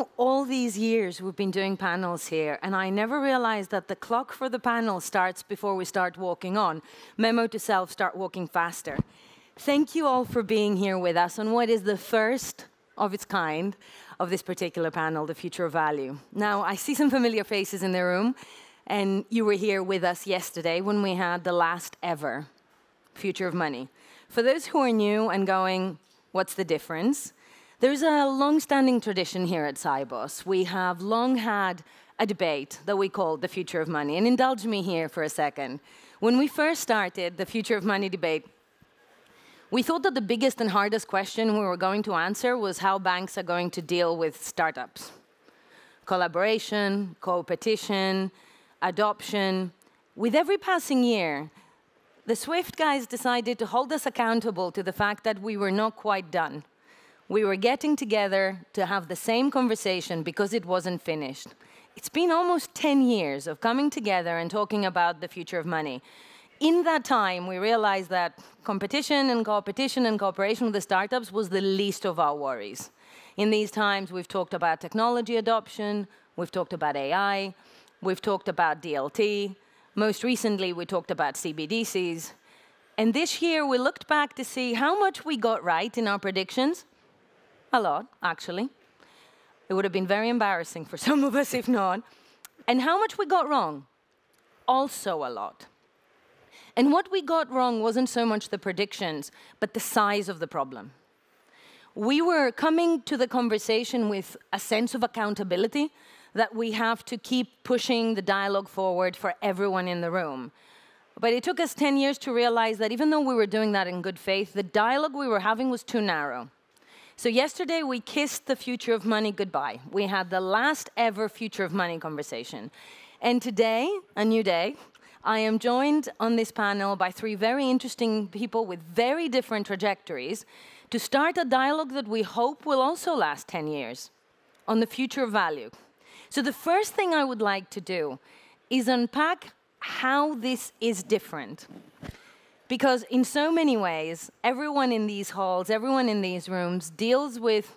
know, all these years we've been doing panels here, and I never realized that the clock for the panel starts before we start walking on. Memo to self, start walking faster. Thank you all for being here with us on what is the first of its kind of this particular panel, The Future of Value. Now, I see some familiar faces in the room, and you were here with us yesterday when we had the last ever Future of Money. For those who are new and going, what's the difference? There's a long-standing tradition here at Sibos. We have long had a debate that we called the Future of Money. And indulge me here for a second. When we first started the Future of Money debate, we thought that the biggest and hardest question we were going to answer was how banks are going to deal with startups. Collaboration, co-petition, adoption. With every passing year, the Swift guys decided to hold us accountable to the fact that we were not quite done. We were getting together to have the same conversation because it wasn't finished. It's been almost 10 years of coming together and talking about the future of money. In that time, we realized that competition and cooperation with the startups was the least of our worries. In these times, we've talked about technology adoption, we've talked about AI, we've talked about DLT. Most recently, we talked about CBDCs. And this year, we looked back to see how much we got right in our predictions. A lot, actually. It would have been very embarrassing for some of us, if not. And how much we got wrong? Also a lot. And what we got wrong wasn't so much the predictions, but the size of the problem. We were coming to the conversation with a sense of accountability that we have to keep pushing the dialogue forward for everyone in the room. But it took us 10 years to realize that even though we were doing that in good faith, the dialogue we were having was too narrow. So yesterday, we kissed the future of money goodbye. We had the last ever future of money conversation. And today, a new day, I am joined on this panel by three very interesting people with very different trajectories to start a dialogue that we hope will also last 10 years on the future of value. So the first thing I would like to do is unpack how this is different. Because in so many ways, everyone in these halls, everyone in these rooms deals with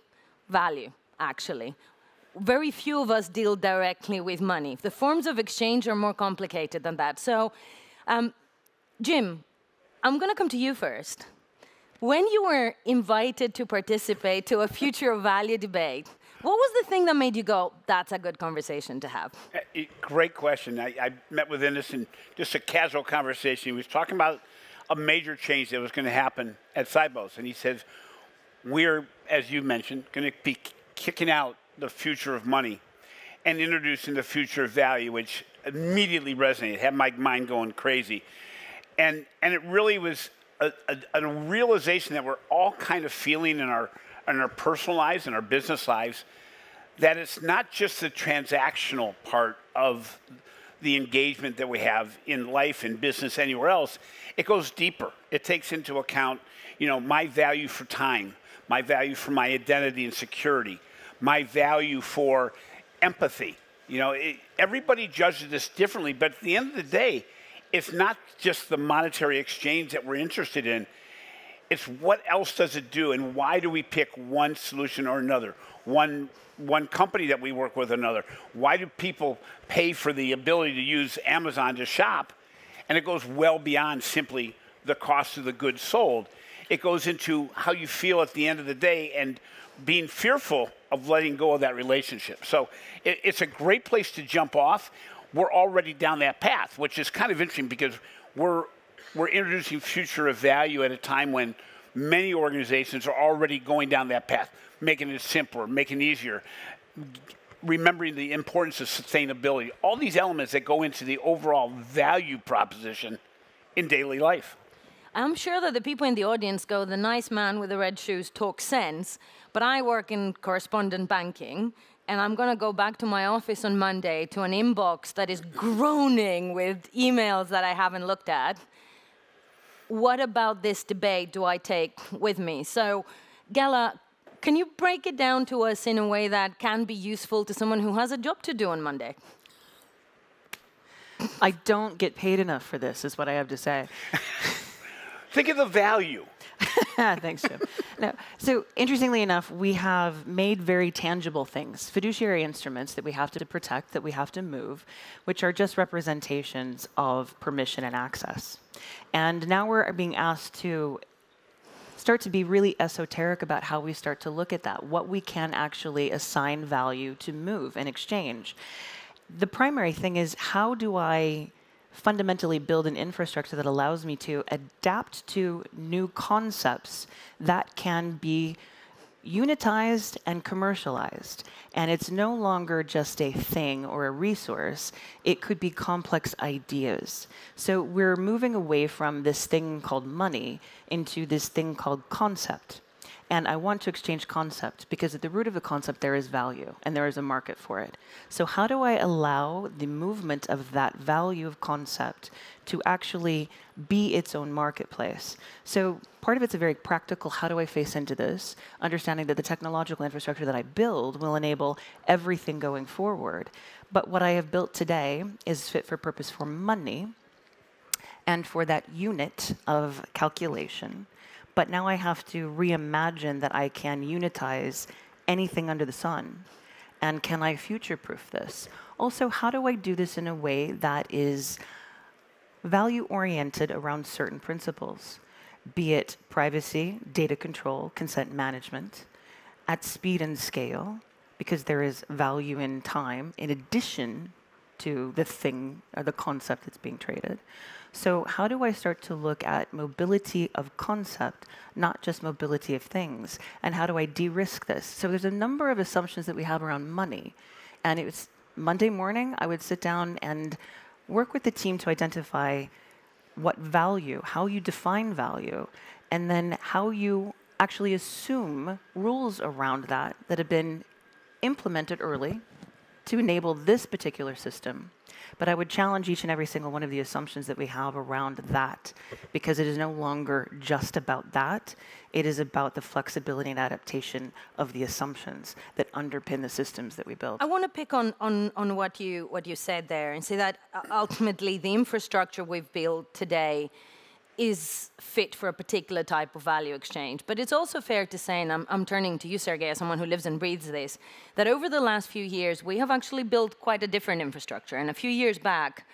value, actually. Very few of us deal directly with money. The forms of exchange are more complicated than that. So, Jim, I'm going to come to you first. When you were invited to participate to a future of value debate, what was the thing that made you go, that's a good conversation to have? Great question. I met with Innes in just a casual conversation. He was talking about a major change that was going to happen at Sibos. And he says, we're, as you mentioned, going to be kicking out the future of money and introducing the future of value, which immediately resonated, had my mind going crazy. And it really was a realization that we're all kind of feeling in our personal lives and our business lives, that it's not just the transactional part of the engagement that we have in life, in business, anywhere else. It goes deeper. It takes into account, you know, my value for time, my value for my identity and security, my value for empathy. You know, everybody judges this differently, but at the end of the day, it's not just the monetary exchange that we're interested in. It's what else does it do, and why do we pick one solution or another? One company that we work with another. Why do people pay for the ability to use Amazon to shop? And it goes well beyond simply the cost of the goods sold. It goes into how you feel at the end of the day and being fearful of letting go of that relationship. So it's a great place to jump off. We're already down that path, which is kind of interesting because we're introducing future of value at a time when many organizations are already going down that path, making it simpler, making it easier, remembering the importance of sustainability, all these elements that go into the overall value proposition in daily life. I'm sure that the people in the audience go, the nice man with the red shoes talks sense, but I work in correspondent banking, and I'm going to go back to my office on Monday to an inbox that is groaning with emails that I haven't looked at. What about this debate do I take with me? So, Gela, can you break it down to us in a way that can be useful to someone who has a job to do on Monday? I don't get paid enough for this, is what I have to say. Think of the value. Thanks, Jim. No. So interestingly enough, we have made very tangible things, fiduciary instruments that we have to protect, that we have to move, which are just representations of permission and access. And now we're being asked to start to be really esoteric about how we start to look at that, what we can actually assign value to move and exchange. The primary thing is, how do I fundamentally build an infrastructure that allows me to adapt to new concepts that can be unitized and commercialized? And it's no longer just a thing or a resource. It could be complex ideas. So we're moving away from this thing called money into this thing called concept. And I want to exchange concept, because at the root of the concept, there is value, and there is a market for it. So how do I allow the movement of that value of concept to actually be its own marketplace? So part of it's a very practical, how do I face into this, understanding that the technological infrastructure that I build will enable everything going forward. But what I have built today is fit for purpose for money and for that unit of calculation. But now I have to reimagine that I can unitize anything under the sun. And can I future-proof this? Also, how do I do this in a way that is value-oriented around certain principles, be it privacy, data control, consent management, at speed and scale, because there is value in time in addition to the thing or the concept that's being traded. So how do I start to look at mobility of concept, not just mobility of things? And how do I de-risk this? So there's a number of assumptions that we have around money. And it was Monday morning, I would sit down and work with the team to identify what value, how you define value, and then how you actually assume rules around that that have been implemented early to enable this particular system. But I would challenge each and every single one of the assumptions that we have around that, because it is no longer just about that. It is about the flexibility and adaptation of the assumptions that underpin the systems that we build. I want to pick on what you said there and say that ultimately the infrastructure we've built today is fit for a particular type of value exchange. But it's also fair to say, and I'm turning to you, Sergey, as someone who lives and breathes this, that over the last few years, we have actually built quite a different infrastructure. And a few years back,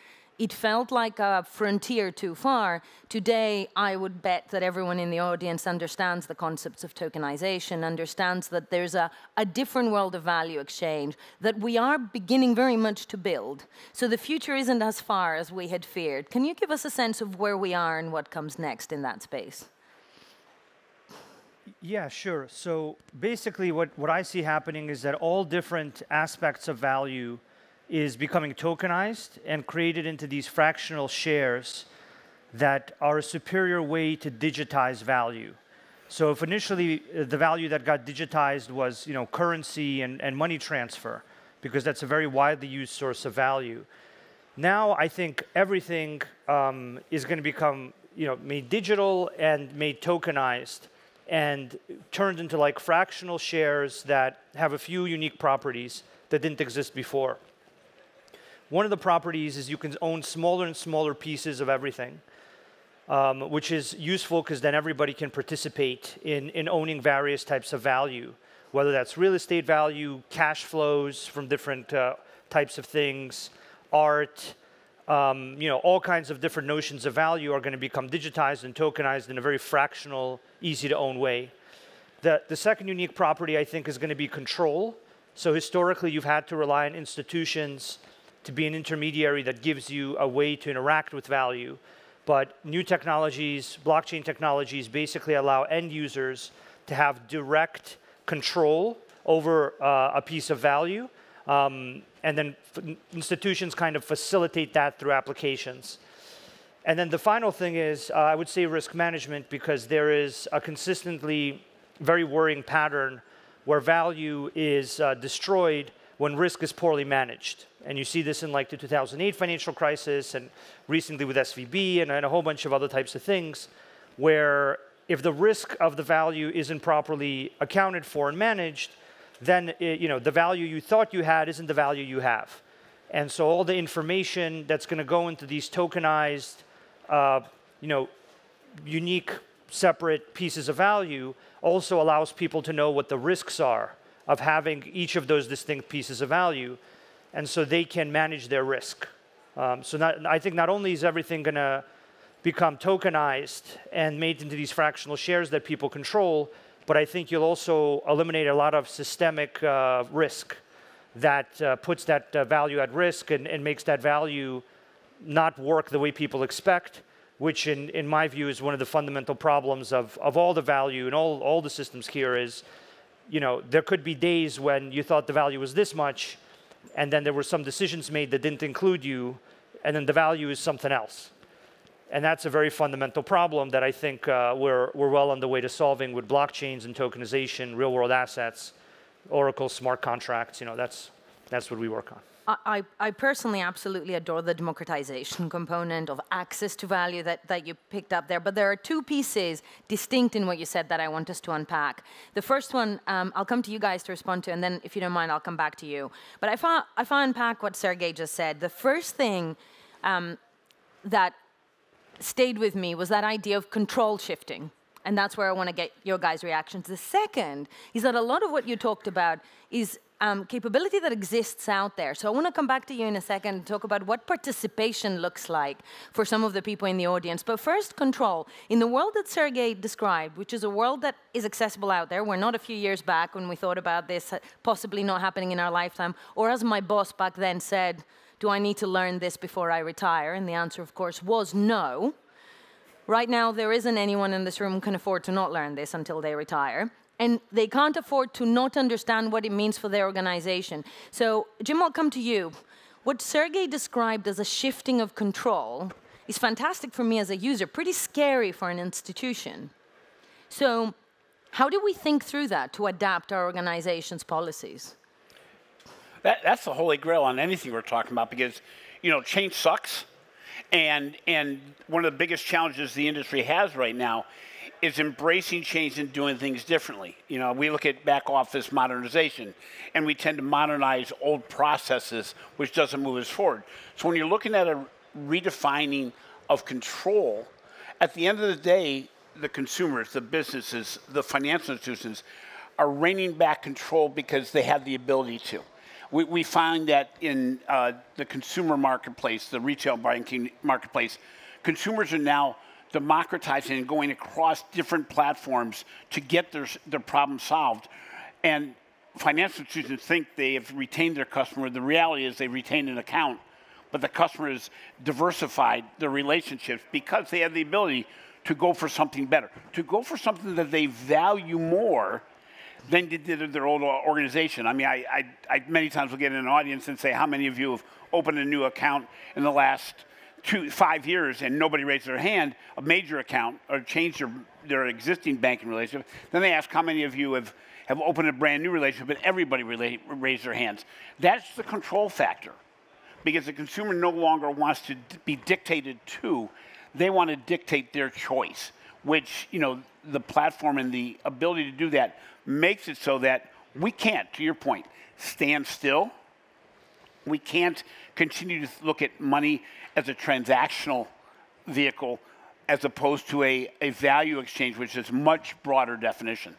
it felt like a frontier too far. Today, I would bet that everyone in the audience understands the concepts of tokenization, understands that there's a different world of value exchange that we are beginning very much to build. So the future isn't as far as we had feared. Can you give us a sense of where we are and what comes next in that space? Yeah, sure. So basically, what I see happening is that all different aspects of value is becoming tokenized and created into these fractional shares that are a superior way to digitize value. So if initially the value that got digitized was currency and money transfer, because that's a very widely used source of value, now I think everything is going to become made digital and made tokenized and turned into like fractional shares that have a few unique properties that didn't exist before. One of the properties is you can own smaller and smaller pieces of everything, which is useful because then everybody can participate in owning various types of value, whether that's real estate value, cash flows from different types of things, art, all kinds of different notions of value are going to become digitized and tokenized in a very fractional, easy-to-own way. The second unique property, I think, is going to be control. So historically, you've had to rely on institutions to be an intermediary that gives you a way to interact with value. But new technologies, blockchain technologies, basically allow end users to have direct control over a piece of value. And then institutions kind of facilitate that through applications. And then the final thing is, I would say risk management, because there is a consistently very worrying pattern where value is destroyed when risk is poorly managed. And you see this in like the 2008 financial crisis and recently with SVB and a whole bunch of other types of things, where if the risk of the value isn't properly accounted for and managed, then the value you thought you had isn't the value you have. And so all the information that's going to go into these tokenized, unique separate pieces of value also allows people to know what the risks are of having each of those distinct pieces of value, and so they can manage their risk. I think not only is everything going to become tokenized and made into these fractional shares that people control, but I think you'll also eliminate a lot of systemic risk that puts that value at risk and makes that value not work the way people expect, which in my view is one of the fundamental problems of all the value and all the systems here is, you know, there could be days when you thought the value was this much, and then there were some decisions made that didn't include you, and then the value is something else. And that's a very fundamental problem that I think we're well on the way to solving with blockchains and tokenization, real-world assets, Oracle smart contracts. You know, that's what we work on. I personally absolutely adore the democratization component of access to value that you picked up there. But there are two pieces distinct in what you said that I want us to unpack. The first one, I'll come to you guys to respond to, and then if you don't mind, I'll come back to you. But if I unpack what Sergey just said, the first thing that stayed with me was that idea of control shifting. And that's where I want to get your guys' reactions. The second is that a lot of what you talked about is capability that exists out there. So I want to come back to you in a second and talk about what participation looks like for some of the people in the audience. But first, control. In the world that Sergey described, which is a world that is accessible out there, we're not a few years back when we thought about this possibly not happening in our lifetime, or as my boss back then said, do I need to learn this before I retire? And the answer, of course, was no. Right now, there isn't anyone in this room who can afford to not learn this until they retire. And they can't afford to not understand what it means for their organization. So, Jim, I'll come to you. What Sergey described as a shifting of control is fantastic for me as a user, pretty scary for an institution. So, how do we think through that to adapt our organization's policies? That's the holy grail on anything we're talking about because, you know, change sucks. And one of the biggest challenges the industry has right now is embracing change and doing things differently. You know, we look at back office modernization, and we tend to modernize old processes, which doesn't move us forward. So when you're looking at a redefining of control, at the end of the day, the consumers, the businesses, the financial institutions are reining back control because they have the ability to. We find that in the consumer marketplace, the retail banking marketplace, consumers are now democratizing and going across different platforms to get their problem solved. And financial institutions think they have retained their customer. The reality is they retained an account, but the customer has diversified their relationships because they have the ability to go for something better, to go for something that they value more than they did in their old organization. I mean, I many times will get in an audience and say, how many of you have opened a new account in the last 5 years and nobody raised their hand, a major account, or changed their existing banking relationship. Then they ask how many of you have opened a brand new relationship and everybody raised their hands. That's the control factor because the consumer no longer wants to be dictated to. They want to dictate their choice, which, you know, the platform and the ability to do that makes it so that we can't, to your point, stand still. We can't continue to look at money as a transactional vehicle as opposed to a value exchange, which is a much broader definition.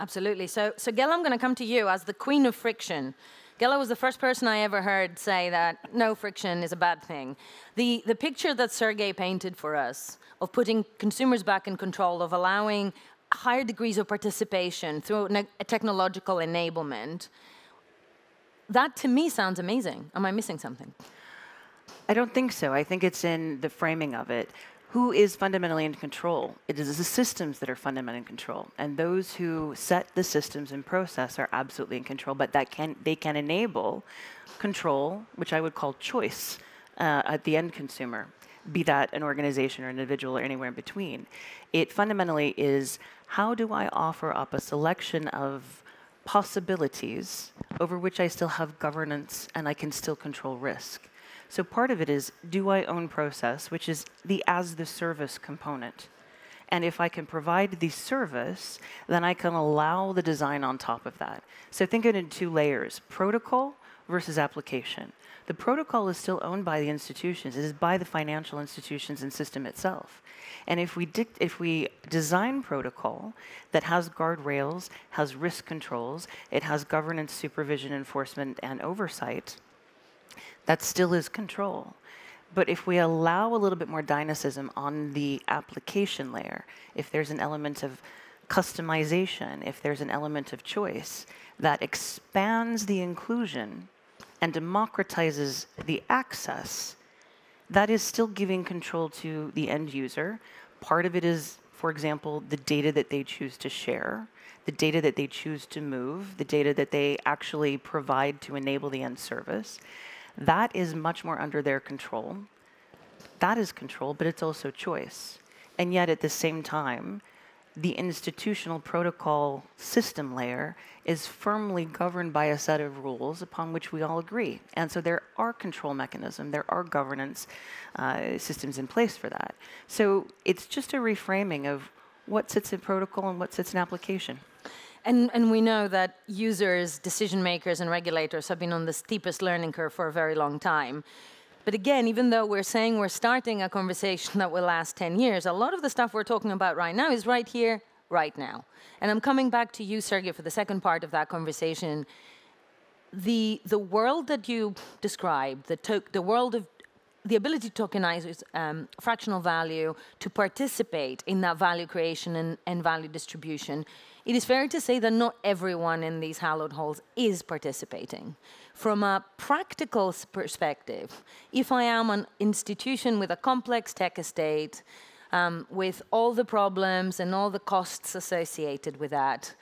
Absolutely. So Gela, I'm going to come to you as the queen of friction. Gela was the first person I ever heard say that no friction is a bad thing. The picture that Sergey painted for us of putting consumers back in control, of allowing higher degrees of participation through a technological enablement, that, to me, sounds amazing. Am I missing something? I don't think so. I think it's in the framing of it. Who is fundamentally in control? It is the systems that are fundamentally in control. And those who set the systems in process are absolutely in control, but they can enable control, which I would call choice, at the end consumer, be that an organization or an individual or anywhere in between. It fundamentally is, how do I offer up a selection of possibilities over which I still have governance and I can still control risk. So part of it is, do I own process, which is the as-the-service component. And if I can provide the service, then I can allow the design on top of that. So think of it in two layers, protocol versus application. The protocol is still owned by the institutions. It is by the financial institutions and system itself. And if we design protocol that has guardrails, has risk controls, it has governance, supervision, enforcement, and oversight, that still is control. But if we allow a little bit more dynamism on the application layer, if there's an element of customization, if there's an element of choice, that expands the inclusion and democratizes the access, that is still giving control to the end user. Part of it is, for example, the data that they choose to share, the data that they choose to move, the data that they actually provide to enable the end service. That is much more under their control. That is control, but it's also choice. And yet, at the same time, the institutional protocol system layer is firmly governed by a set of rules upon which we all agree. And so there are control mechanisms, there are governance systems in place for that. So it's just a reframing of what sits in protocol and what sits in application. And we know that users, decision makers, and regulators have been on the steepest learning curve for a very long time. But again, even though we're saying we're starting a conversation that will last 10 years, a lot of the stuff we're talking about right now is right here, right now. And I'm coming back to you, Sergey, for the second part of that conversation. The world that you described, the world of the ability to tokenize fractional value, to participate in that value creation and value distribution, it is fair to say that not everyone in these hallowed halls is participating. From a practical perspective, if I am an institution with a complex tech estate, with all the problems and all the costs associated with that,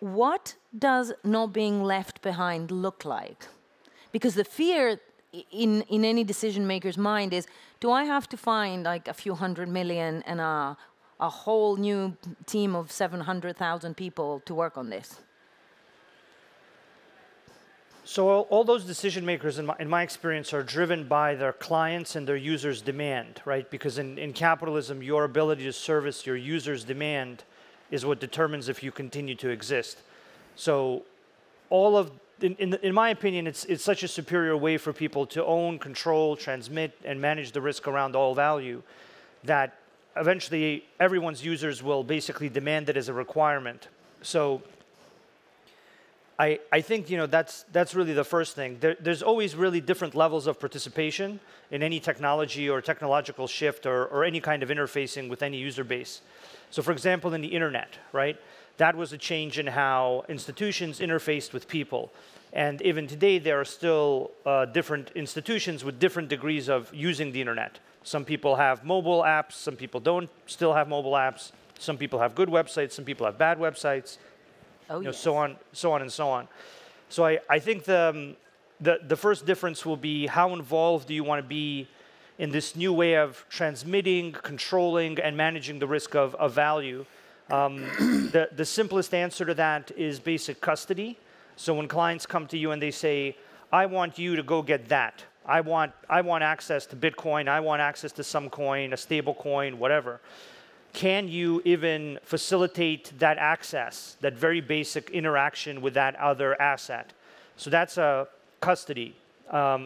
what does not being left behind look like? Because the fear in any decision maker's mind is, do I have to find like a few $100 million and a whole new team of 700,000 people to work on this? So all those decision makers, in my experience, are driven by their clients and their users' demand, right? Because in capitalism, your ability to service your users' demand is what determines if you continue to exist. So all of in my opinion, it's such a superior way for people to own, control, transmit, and manage the risk around all value that eventually everyone's users will basically demand it as a requirement. So I think, you know, that's really the first thing. There's always really different levels of participation in any technology or technological shift or any kind of interfacing with any user base. So for example, in the internet, right? That was a change in how institutions interfaced with people. And even today, there are still different institutions with different degrees of using the internet. Some people have mobile apps, some people don't still have mobile apps, some people have good websites, some people have bad websites, oh, you know, yes. so on and so on. So I think the first difference will be how involved do you want to be in this new way of transmitting, controlling, and managing the risk of value. The simplest answer to that is basic custody. So when clients come to you and they say, I want you to go get that. I want access to Bitcoin. I want access to some coin, a stable coin, whatever. Can you even facilitate that access, that very basic interaction with that other asset? So that's a custody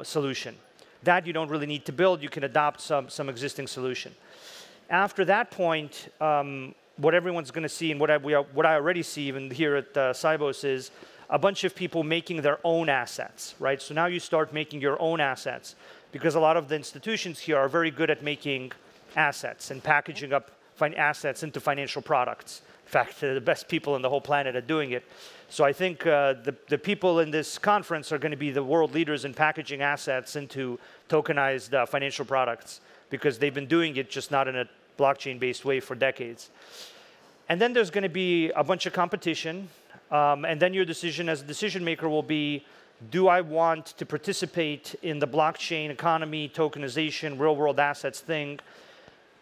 solution. That you don't really need to build. You can adopt some existing solution. After that point, what everyone's going to see and what I already see even here at Sibos is a bunch of people making their own assets, right? So now you start making your own assets because a lot of the institutions here are very good at making assets and packaging up assets into financial products. In fact, the best people on the whole planet are doing it. So I think the people in this conference are going to be the world leaders in packaging assets into tokenized financial products because they've been doing it, just not in a blockchain-based way for decades. And then there's going to be a bunch of competition. And then your decision as a decision maker will be, do I want to participate in the blockchain economy, tokenization, real-world assets thing?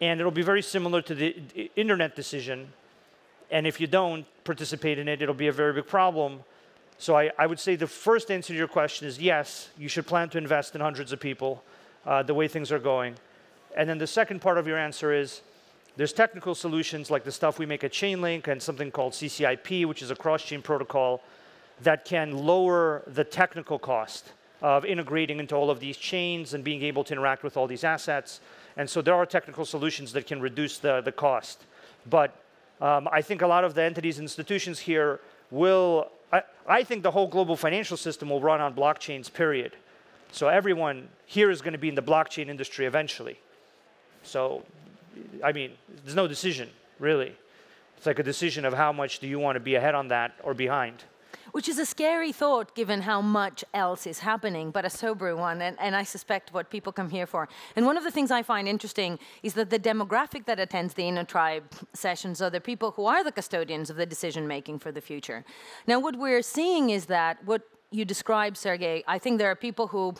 And it'll be very similar to the internet decision. And if you don't participate in it, it'll be a very big problem. So I would say the first answer to your question is yes, you should plan to invest in hundreds of people the way things are going. And then the second part of your answer is, there's technical solutions like the stuff we make at Chainlink and something called CCIP, which is a cross-chain protocol that can lower the technical cost of integrating into all of these chains and being able to interact with all these assets. And so there are technical solutions that can reduce the cost. But I think a lot of the entities and institutions here will, I think the whole global financial system will run on blockchains, period. So everyone here is going to be in the blockchain industry eventually. So, I mean, there's no decision, really. It's like a decision of how much do you want to be ahead on that or behind. Which is a scary thought, given how much else is happening, but a sobering one, and I suspect what people come here for. And one of the things I find interesting is that the demographic that attends the Inner Tribe sessions are the people who are the custodians of the decision-making for the future. Now, what we're seeing is that, what you described, Sergey, I think there are people who,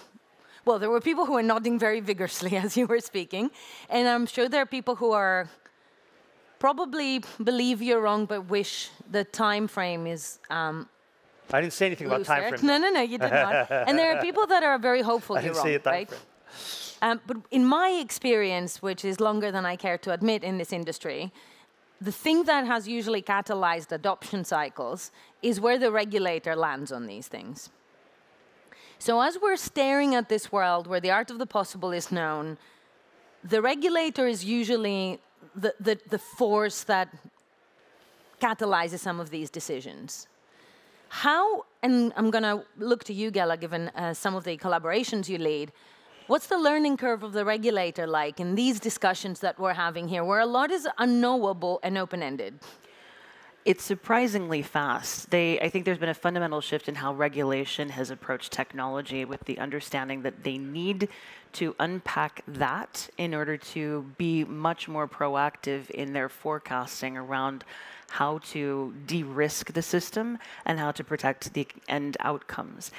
well, there were people who were nodding very vigorously as you were speaking, and I'm sure there are people who are probably believe you're wrong, but wish the time frame is... I didn't say anything about time frame. No, no, no, you did not. And there are people that are very hopeful you're wrong, right? But in my experience, which is longer than I care to admit in this industry, the thing that has usually catalyzed adoption cycles is where the regulator lands on these things. So as we're staring at this world where the art of the possible is known, the regulator is usually the force that catalyzes some of these decisions. How, and I'm going to look to you, Gela, given some of the collaborations you lead, what's the learning curve of the regulator like in these discussions that we're having here, where a lot is unknowable and open-ended? It's surprisingly fast. I think there's been a fundamental shift in how regulation has approached technology, with the understanding that they need to unpack that in order to be much more proactive in their forecasting around how to de-risk the system and how to protect the end outcomes.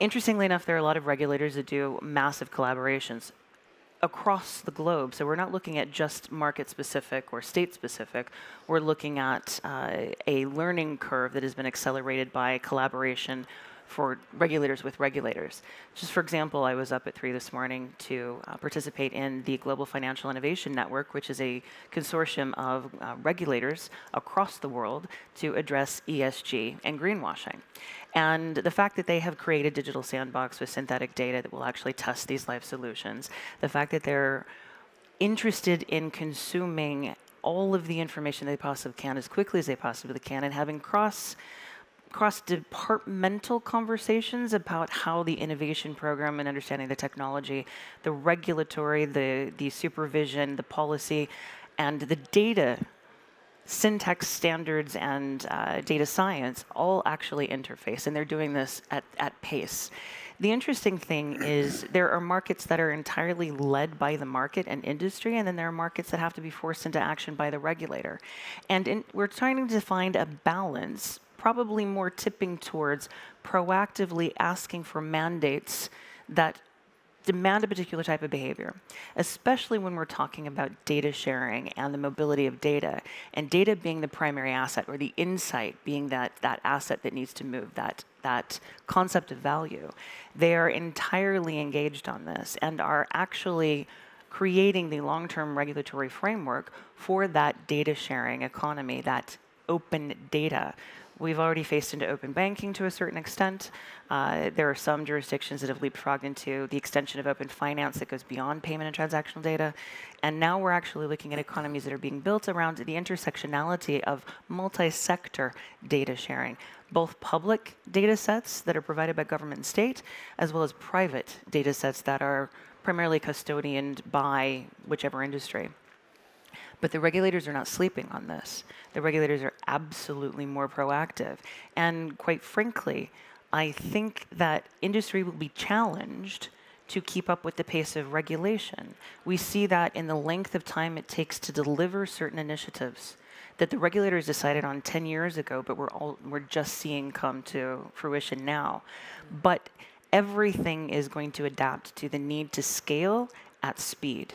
Interestingly enough, there are a lot of regulators that do massive collaborations across the globe. So we're not looking at just market-specific or state-specific. We're looking at a learning curve that has been accelerated by collaboration for regulators with regulators. Just for example, I was up at 3 this morning to participate in the Global Financial Innovation Network, which is a consortium of regulators across the world to address ESG and greenwashing. And the fact that they have created digital sandbox with synthetic data that will actually test these live solutions, the fact that they're interested in consuming all of the information they possibly can as quickly as they possibly can, and having cross-departmental conversations about how the innovation program and understanding the technology, the regulatory, the supervision, the policy, and the data, syntax standards, and data science all actually interface, and they're doing this at pace. The interesting thing is there are markets that are entirely led by the market and industry, and then there are markets that have to be forced into action by the regulator. And we're trying to find a balance, probably more tipping towards proactively asking for mandates that demand a particular type of behavior, especially when we're talking about data sharing and the mobility of data, and data being the primary asset, or the insight being that asset that needs to move, that concept of value. They are entirely engaged on this and are actually creating the long-term regulatory framework for that data sharing economy, that open data. We've already faced into open banking to a certain extent. There are some jurisdictions that have leapfrogged into the extension of open finance that goes beyond payment and transactional data. And now we're actually looking at economies that are being built around the intersectionality of multi-sector data sharing, both public data sets that are provided by government and state, as well as private data sets that are primarily custodianed by whichever industry. But the regulators are not sleeping on this. The regulators are absolutely more proactive. And quite frankly, I think that industry will be challenged to keep up with the pace of regulation. We see that in the length of time it takes to deliver certain initiatives that the regulators decided on 10 years ago, but we're just seeing come to fruition now. But everything is going to adapt to the need to scale at speed.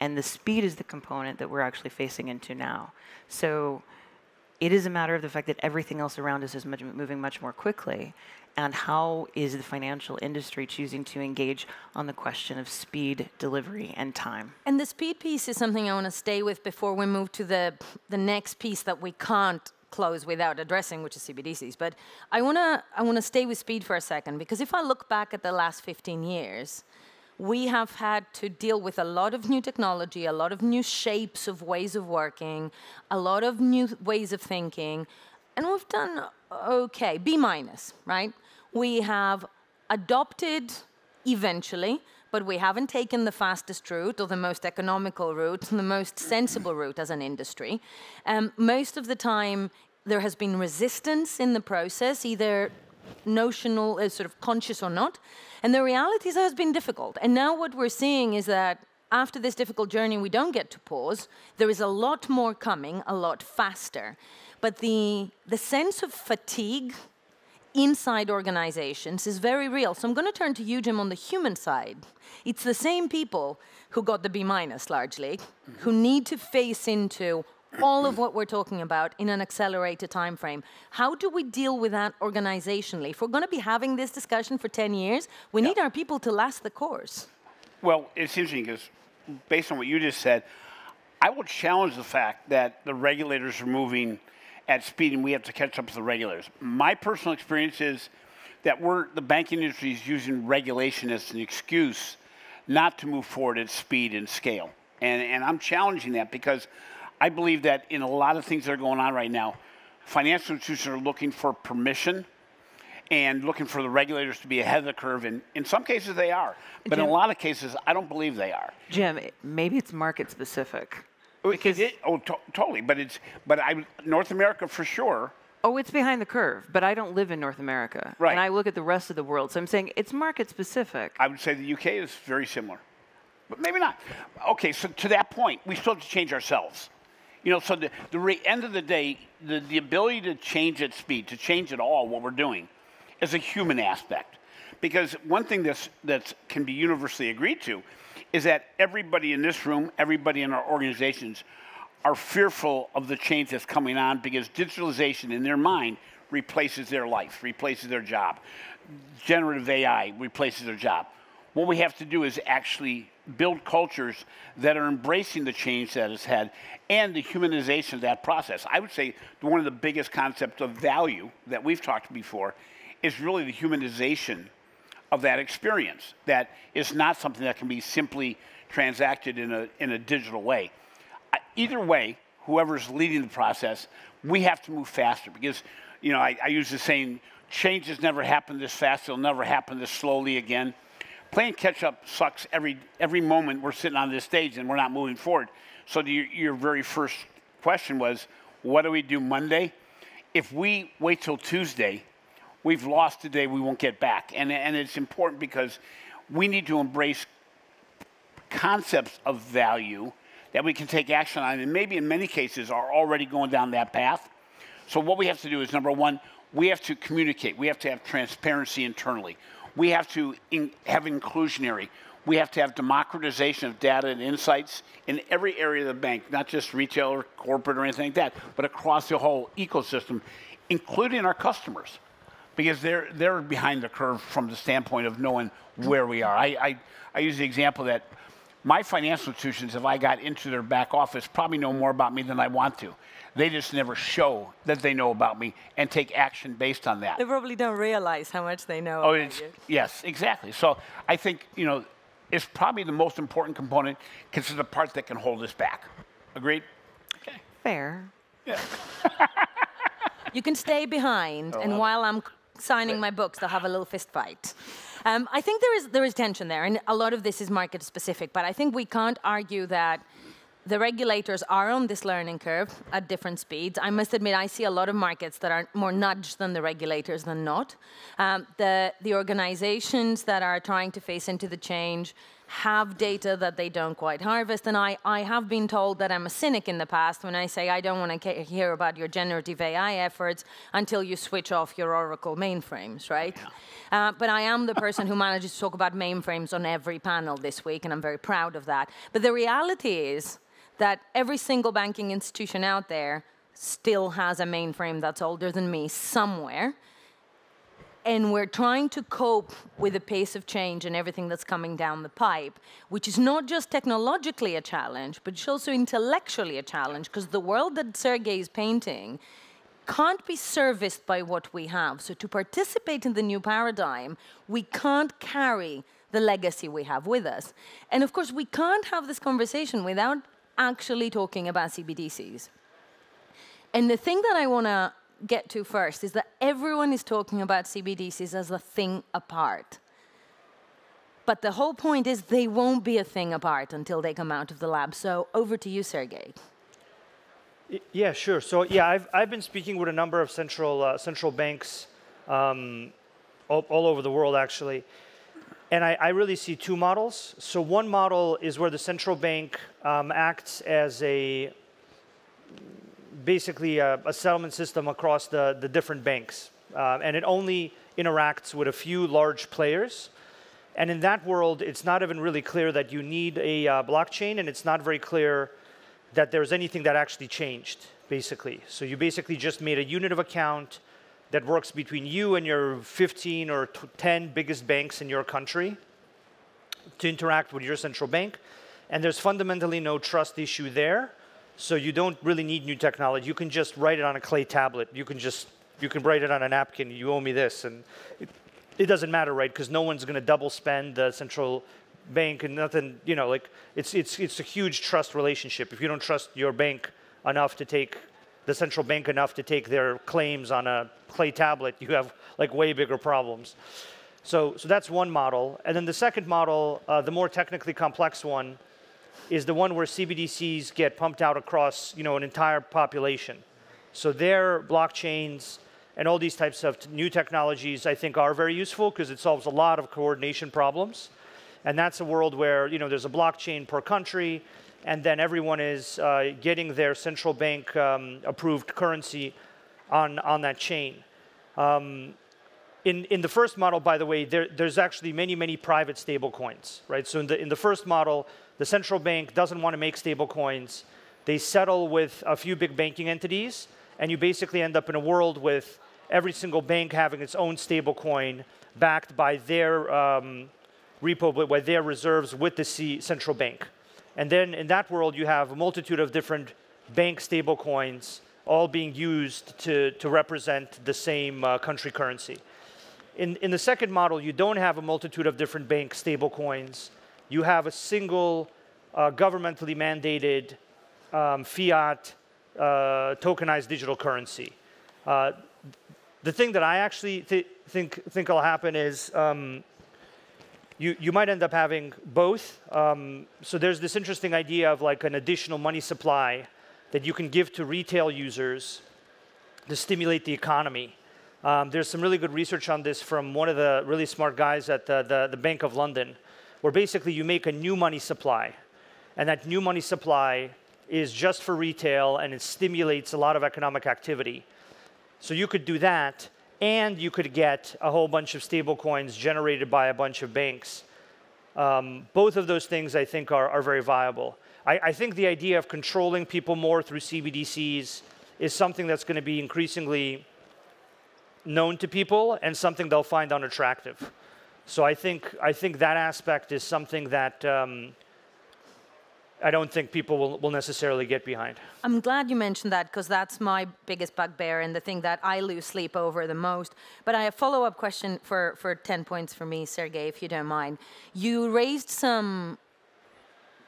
And the speed is the component that we're actually facing into now. So it is a matter of the fact that everything else around us is moving much more quickly. And how is the financial industry choosing to engage on the question of speed, delivery, and time? And the speed piece is something I want to stay with before we move to the next piece that we can't close without addressing, which is CBDCs. But I wanna stay with speed for a second, because if I look back at the last 15 years, we have had to deal with a lot of new technology, a lot of new shapes of ways of working, a lot of new ways of thinking, and we've done okay, B-, right? We have adopted eventually, but we haven't taken the fastest route or the most economical route and the most sensible route as an industry. Most of the time, there has been resistance in the process, either notional, sort of conscious or not. And the reality is that has been difficult. And now what we're seeing is that after this difficult journey, we don't get to pause. There is a lot more coming, a lot faster. But the sense of fatigue inside organizations is very real. So I'm going to turn to you, Jim, on the human side. It's the same people who got the B- largely, who need to face into all of what we're talking about in an accelerated time frame. How do we deal with that organizationally? If we're going to be having this discussion for 10 years, we need our people to last the course. Well, it's interesting because based on what you just said, I would challenge the fact that the regulators are moving at speed and we have to catch up to the regulators. My personal experience is that the banking industry is using regulation as an excuse not to move forward at speed and scale. And I'm challenging that because I believe that in a lot of things that are going on right now, financial institutions are looking for permission and looking for the regulators to be ahead of the curve. And in some cases, they are. But Jim, in a lot of cases, I don't believe they are. Jim, maybe it's market specific. Because totally. But North America for sure. Oh, it's behind the curve, but I don't live in North America. Right. And I look at the rest of the world. So I'm saying it's market specific. I would say the UK is very similar. But maybe not. Okay, so to that point, we still have to change ourselves. You know, so the end of the day, the ability to change at speed, to change at all what we're doing, is a human aspect. Because one thing that can be universally agreed to is that everybody in this room, everybody in our organizations, are fearful of the change that's coming on because digitalization, in their mind, replaces their life, replaces their job. Generative AI replaces their job. What we have to do is actually build cultures that are embracing the change that it's had and the humanization of that process. I would say one of the biggest concepts of value that we've talked before is really the humanization of that experience. That is not something that can be simply transacted in a digital way. Either way, whoever's leading the process, we have to move faster because, you know, I use the saying, change has never happened this fast, it'll never happen this slowly again. Playing catch-up sucks every moment we're sitting on this stage and we're not moving forward. So your very first question was, what do we do Monday? If we wait till Tuesday, we've lost the day we won't get back. And it's important because we need to embrace concepts of value that we can take action on and maybe in many cases are already going down that path. So what we have to do is, number one, we have to communicate. We have to have transparency internally. We have to have inclusionary. We have to have democratization of data and insights in every area of the bank, not just retail or corporate or anything like that, but across the whole ecosystem, including our customers, because they're behind the curve from the standpoint of knowing where we are. I use the example that my financial institutions, if I got into their back office, probably know more about me than I want to. They just never show that they know about me and take action based on that. They probably don't realize how much they know about you. Yes, exactly. So I think, you know, it's probably the most important component because it's the part that can hold us back. Agreed? Okay. Fair. Yeah. You can stay behind, and while I'm signing my books, they'll have a little fist fight. I think there is tension there, and a lot of this is market specific, but I think we can't argue that the regulators are on this learning curve at different speeds. I must admit, I see a lot of markets that are more nudged than the regulators than not. The organizations that are trying to face into the change have data that they don't quite harvest. And I have been told that I'm a cynic in the past when I say I don't want to hear about your generative AI efforts until you switch off your Oracle mainframes, right? Yeah. But I am the person who manages to talk about mainframes on every panel this week, and I'm very proud of that. But the reality is that every single banking institution out there still has a mainframe that's older than me somewhere. And we're trying to cope with the pace of change and everything that's coming down the pipe, which is not just technologically a challenge, but it's also intellectually a challenge, because the world that Sergey is painting can't be serviced by what we have. So to participate in the new paradigm, we can't carry the legacy we have with us. And of course, we can't have this conversation without actually talking about CBDCs. And the thing that I want to get to first is that everyone is talking about CBDCs as a thing apart. But the whole point is they won't be a thing apart until they come out of the lab. So over to you, Sergey. Yeah, sure. So yeah, I've been speaking with a number of central banks all over the world, actually. And I really see two models. So one model is where the central bank acts as basically a settlement system across the different banks. And it only interacts with a few large players. And in that world, it's not even really clear that you need a blockchain, and it's not very clear that there's anything that actually changed, basically. So you basically just made a unit of account that works between you and your 15 or 10 biggest banks in your country to interact with your central bank. And there's fundamentally no trust issue there. So you don't really need new technology. You can just write it on a clay tablet. You can write it on a napkin. You owe me this. And it doesn't matter, right? Because no one's going to double spend the central bank and nothing, you know, like it's a huge trust relationship. If you don't trust your bank enough to take the central bank enough to take their claims on a clay tablet, you have like way bigger problems. So that's one model. And then the second model, the more technically complex one, is the one where CBDCs get pumped out across, you know, an entire population. So their blockchains and all these types of new technologies, I think, are very useful because it solves a lot of coordination problems. And that's a world where, you know, there's a blockchain per country, and then everyone is getting their central bank approved currency on that chain. In the first model, by the way, there's actually many private stable coins, right? So in the first model, the central bank doesn't want to make stable coins. They settle with a few big banking entities, and you basically end up in a world with every single bank having its own stable coin backed by their repo, by their reserves with the central bank. And then in that world, you have a multitude of different bank stable coins all being used to represent the same country currency. In the second model, you don't have a multitude of different bank stable coins. You have a single governmentally mandated fiat tokenized digital currency. The thing that I actually think will happen is you might end up having both. So there's this interesting idea of like an additional money supply that you can give to retail users to stimulate the economy. There's some really good research on this from one of the really smart guys at the Bank of London, where basically you make a new money supply. And that new money supply is just for retail, and it stimulates a lot of economic activity. So you could do that, and you could get a whole bunch of stable coins generated by a bunch of banks. Both of those things, I think, are very viable. I think the idea of controlling people more through CBDCs is something that's going to be increasingly known to people and something they'll find unattractive. So I think that aspect is something that I don't think people will necessarily get behind. I'm glad you mentioned that, because that's my biggest bugbear and the thing that I lose sleep over the most. But I have a follow-up question for 10 points for me, Sergey, if you don't mind. You raised some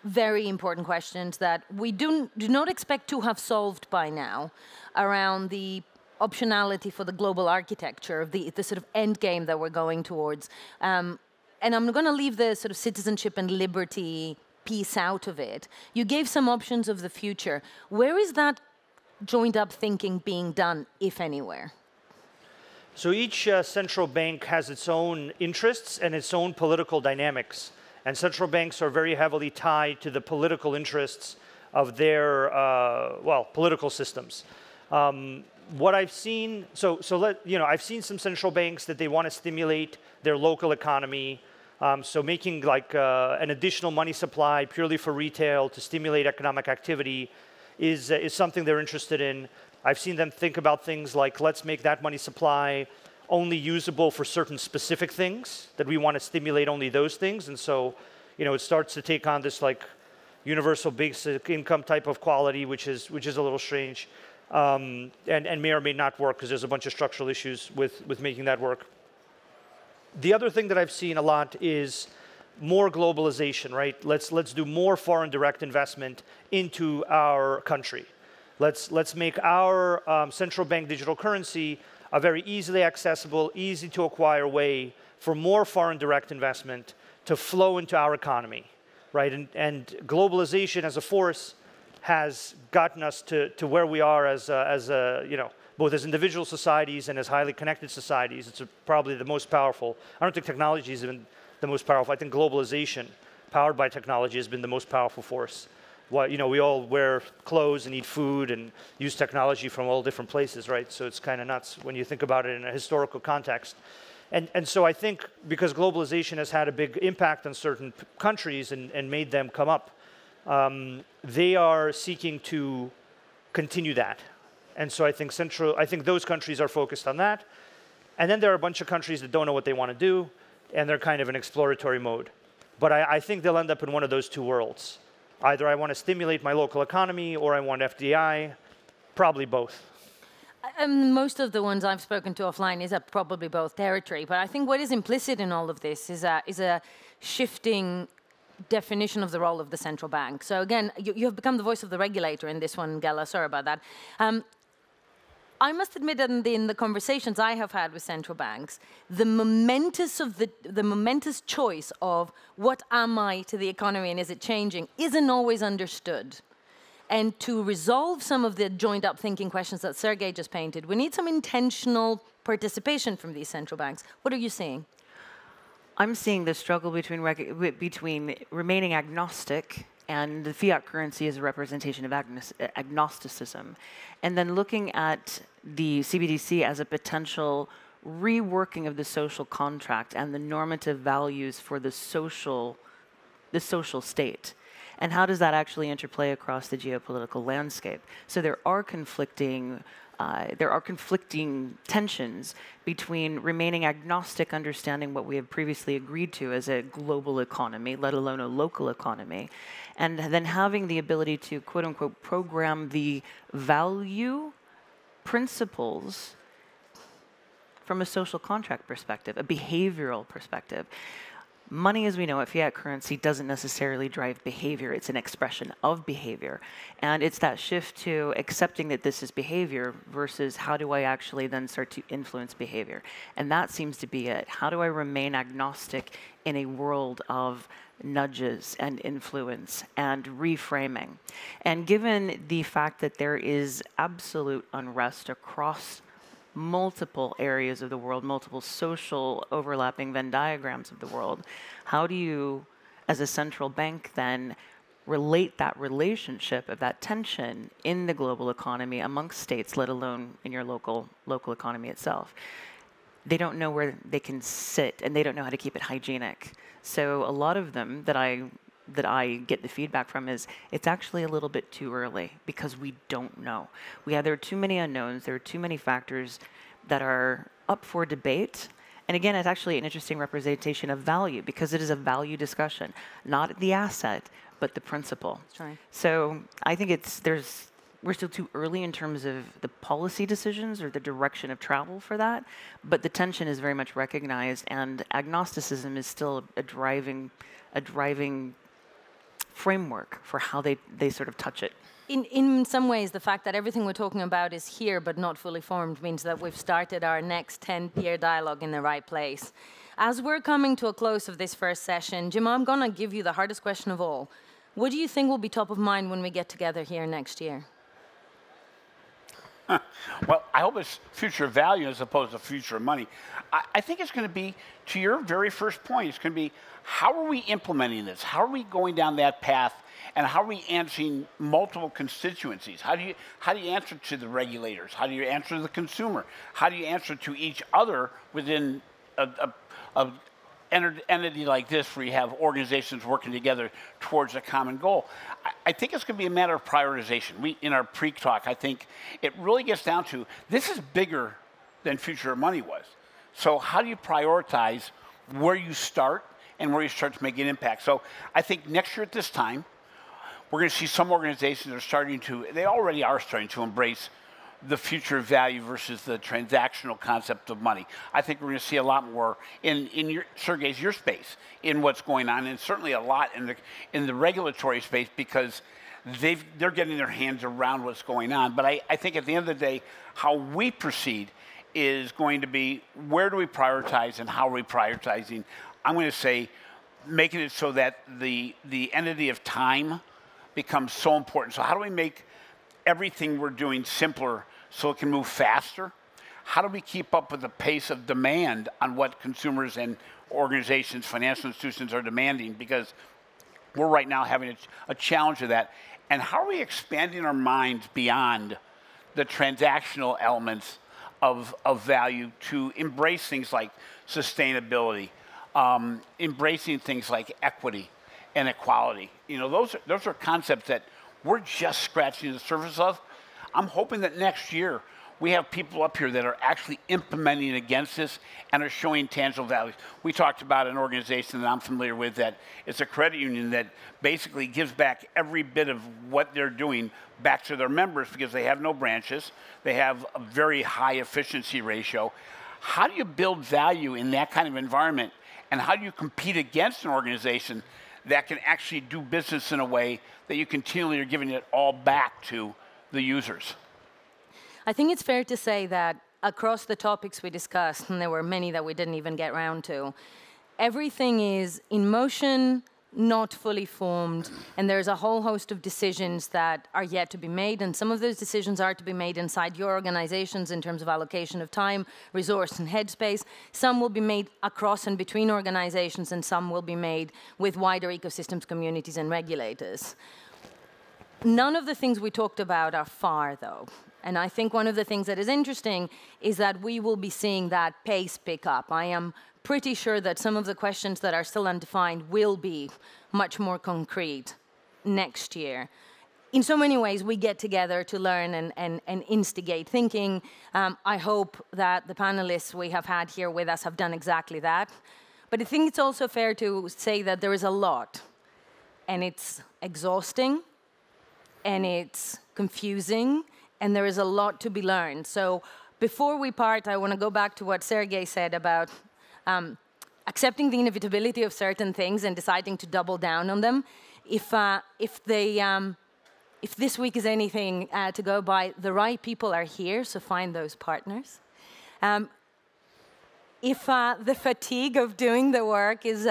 very important questions that we do not expect to have solved by now around the optionality for the global architecture, the sort of end game that we're going towards. And I'm going to leave the sort of citizenship and liberty piece out of it. You gave some options of the future. Where is that joined up thinking being done, if anywhere? So each central bank has its own interests and its own political dynamics. And central banks are very heavily tied to the political interests of their, political systems. What I've seen, I've seen some central banks that they want to stimulate their local economy, so making like an additional money supply purely for retail to stimulate economic activity is something they're interested in. I've seen them think about things like, let's make that money supply only usable for certain specific things, that we want to stimulate only those things, and so, you know, it starts to take on this like universal basic income type of quality, which is a little strange. and may or may not work because there's a bunch of structural issues with making that work. The other thing that I've seen a lot is more globalization, right? Let's do more foreign direct investment into our country. Let's make our central bank digital currency a very easily accessible, easy to acquire way for more foreign direct investment to flow into our economy, right? And globalization as a force has gotten us to where we are as a both as individual societies and as highly connected societies. It's probably the most powerful. I don't think technology is even the most powerful. I think globalization, powered by technology, has been the most powerful force. Well, we all wear clothes and eat food and use technology from all different places, right? So it's kind of nuts when you think about it in a historical context. And so I think because globalization has had a big impact on certain countries and made them come up, they are seeking to continue that. And so I think those countries are focused on that. And then there are a bunch of countries that don't know what they want to do, and they're kind of in exploratory mode. But I think they'll end up in one of those two worlds. Either I want to stimulate my local economy or I want FDI, probably both. Most of the ones I've spoken to offline is at probably both territory. But I think what is implicit in all of this is a shifting definition of the role of the central bank. So again, you have become the voice of the regulator in this one, Gela. Sorry about that. I must admit that in the conversations I have had with central banks, the momentous choice of what am I to the economy and is it changing isn't always understood. And to resolve some of the joined up thinking questions that Sergey just painted, we need some intentional participation from these central banks. What are you seeing? I'm seeing the struggle between remaining agnostic, and the fiat currency is a representation of agnosticism. And then looking at the CBDC as a potential reworking of the social contract and the normative values for the social state. And how does that actually interplay across the geopolitical landscape? So there are conflicting tensions between remaining agnostic, understanding what we have previously agreed to as a global economy, let alone a local economy, and then having the ability to, quote unquote, program the value principles from a social contract perspective, a behavioral perspective. Money, as we know it, fiat currency, doesn't necessarily drive behavior. It's an expression of behavior. And it's that shift to accepting that this is behavior versus how do I actually then start to influence behavior. And that seems to be it. How do I remain agnostic in a world of nudges and influence and reframing? And given the fact that there is absolute unrest across multiple areas of the world, multiple social overlapping Venn diagrams of the world, how do you, as a central bank, then relate that relationship of that tension in the global economy amongst states, let alone in your local economy itself? They don't know where they can sit, and they don't know how to keep it hygienic. So a lot of them that I get the feedback from is it's actually a little bit too early because we don't know. There are too many unknowns, there are too many factors that are up for debate. And again, it's actually an interesting representation of value because it is a value discussion, not the asset, but the principle. Sorry. So I think we're still too early in terms of the policy decisions or the direction of travel for that, but the tension is very much recognized and agnosticism is still a driving framework for how they sort of touch it. In some ways, the fact that everything we're talking about is here but not fully formed means that we've started our next 10-year dialogue in the right place. As we're coming to a close of this first session, Jim, I'm going to give you the hardest question of all. What do you think will be top of mind when we get together here next year? Well, I hope it's future value as opposed to future money. I think it's going to be, to your very first point, it's going to be how are we implementing this? How are we going down that path? And how are we answering multiple constituencies? How do you answer to the regulators? How do you answer to the consumer? How do you answer to each other within an entity like this where you have organizations working together towards a common goal? I think it's going to be a matter of prioritization. In our pre-talk, I think it really gets down to this is bigger than future money was. So how do you prioritize where you start and where you start to make an impact? So I think next year at this time, we're going to see some organizations that are starting to, they already are starting to embrace the future value versus the transactional concept of money. I think we're going to see a lot more in Sergey's your space in what's going on, and certainly a lot in the regulatory space, because they're getting their hands around what's going on. But I think at the end of the day, how we proceed is going to be, where do we prioritize and how are we prioritizing? I'm going to say making it so that the entity of time becomes so important. So how do we make everything we're doing simpler so it can move faster? How do we keep up with the pace of demand on what consumers and organizations, financial institutions are demanding? Because we're right now having a challenge of that. And how are we expanding our minds beyond the transactional elements of value to embrace things like sustainability, embracing things like equity and equality? You know, those are concepts that we're just scratching the surface of. I'm hoping that next year we have people up here that are actually implementing against this and are showing tangible values. We talked about an organization that I'm familiar with that it's a credit union that basically gives back every bit of what they're doing back to their members because they have no branches. They have a very high efficiency ratio. How do you build value in that kind of environment? And how do you compete against an organization that can actually do business in a way that you continually are giving it all back to the users? I think it's fair to say that across the topics we discussed, and there were many that we didn't even get round to, everything is in motion, not fully formed, and there's a whole host of decisions that are yet to be made, and some of those decisions are to be made inside your organizations in terms of allocation of time, resource, and headspace. Some will be made across and between organizations, and some will be made with wider ecosystems, communities, and regulators. None of the things we talked about are far, though. And I think one of the things that is interesting is that we will be seeing that pace pick up. I am pretty sure that some of the questions that are still undefined will be much more concrete next year. In so many ways, we get together to learn and instigate thinking. I hope that the panelists we have had here with us have done exactly that. But I think it's also fair to say that there is a lot, and it's exhausting, and it's confusing, and there is a lot to be learned. So before we part, I want to go back to what Sergey said about accepting the inevitability of certain things and deciding to double down on them. If this week is anything to go by, the right people are here, so find those partners. If the fatigue of doing the work is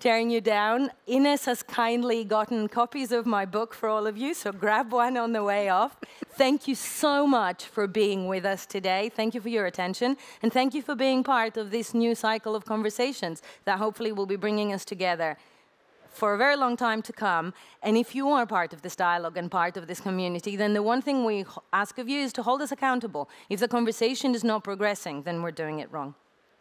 tearing you down, Ines has kindly gotten copies of my book for all of you, so grab one on the way off. Thank you so much for being with us today. Thank you for your attention, and thank you for being part of this new cycle of conversations that hopefully will be bringing us together for a very long time to come. And if you are part of this dialogue and part of this community, then the one thing we ask of you is to hold us accountable. If the conversation is not progressing, then we're doing it wrong.